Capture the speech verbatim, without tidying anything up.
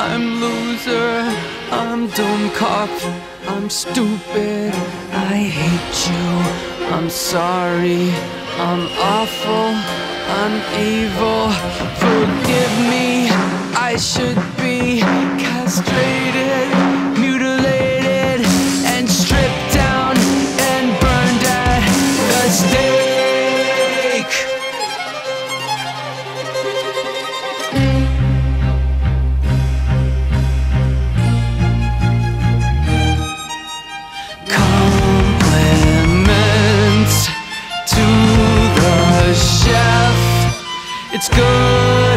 I'm loser, I'm dumb cop, I'm stupid, I hate you, I'm sorry, I'm awful, I'm evil, forgive me, I should be castrated, mutilated, and stripped down and burned at the stake. Compliments to the chef. It's good.